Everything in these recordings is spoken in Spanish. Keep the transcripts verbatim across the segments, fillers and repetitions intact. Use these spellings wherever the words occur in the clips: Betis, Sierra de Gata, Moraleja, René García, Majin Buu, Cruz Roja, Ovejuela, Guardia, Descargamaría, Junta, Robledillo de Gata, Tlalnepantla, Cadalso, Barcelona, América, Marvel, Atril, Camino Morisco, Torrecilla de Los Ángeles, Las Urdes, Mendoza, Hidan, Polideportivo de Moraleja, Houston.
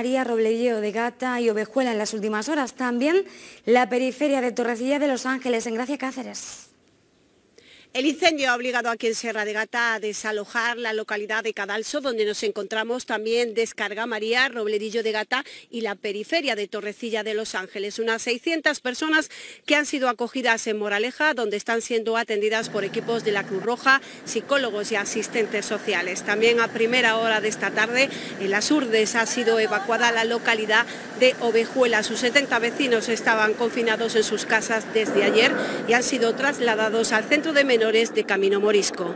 Descargamaría, Robledillo de Gata y Ovejuela en las últimas horas. También la periferia de Torrecilla de Los Ángeles, en Gracia Cáceres. El incendio ha obligado aquí en Sierra de Gata a desalojar la localidad de Cadalso, donde nos encontramos también Descargamaría, Robledillo de Gata y la periferia de Torrecilla de Los Ángeles. Unas seiscientas personas que han sido acogidas en Moraleja, donde están siendo atendidas por equipos de la Cruz Roja, psicólogos y asistentes sociales. También a primera hora de esta tarde, en Las Urdes, ha sido evacuada la localidad de Ovejuela. Sus setenta vecinos estaban confinados en sus casas desde ayer y han sido trasladados al centro de Mendoza de Camino Morisco.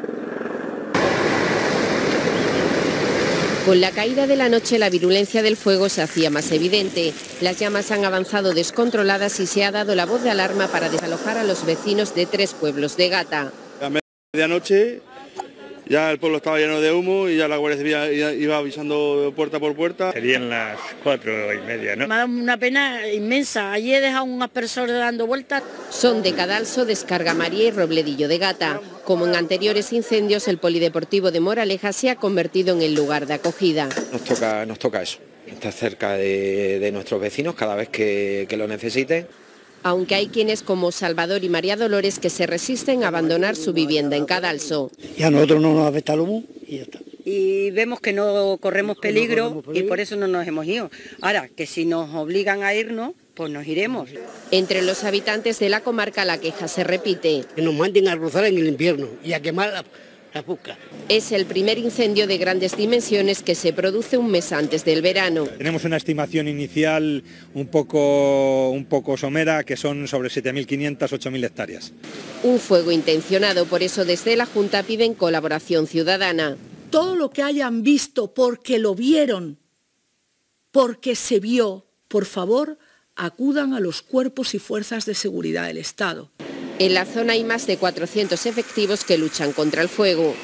Con la caída de la noche la virulencia del fuego se hacía más evidente. Las llamas han avanzado descontroladas y se ha dado la voz de alarma para desalojar a los vecinos de tres pueblos de Gata. A medianoche ya el pueblo estaba lleno de humo y ya la Guardia Civil iba avisando puerta por puerta. Serían las cuatro y media, ¿no? Me ha dado una pena inmensa. Allí he dejado unas personas dando vueltas. Son de Cadalso, Descargamaría y Robledillo de Gata. Como en anteriores incendios, el Polideportivo de Moraleja se ha convertido en el lugar de acogida. Nos toca, nos toca eso, estar cerca de, de nuestros vecinos cada vez que, que lo necesiten. Aunque hay quienes como Salvador y María Dolores que se resisten a abandonar su vivienda en Cadalso. Y a nosotros no nos afecta el humo y ya está. Y vemos que no corremos peligro, no corremos peligro y por eso no nos hemos ido. Ahora, que si nos obligan a irnos, pues nos iremos. Entre los habitantes de la comarca la queja se repite. Que nos manden a rozar en el invierno y a quemar la... Es el primer incendio de grandes dimensiones que se produce un mes antes del verano. Tenemos una estimación inicial un poco, un poco somera, que son sobre siete mil quinientas, ocho mil hectáreas. Un fuego intencionado, por eso desde la Junta piden colaboración ciudadana. Todo lo que hayan visto, porque lo vieron, porque se vio, por favor, acudan a los cuerpos y fuerzas de seguridad del Estado. En la zona hay más de cuatrocientos efectivos que luchan contra el fuego.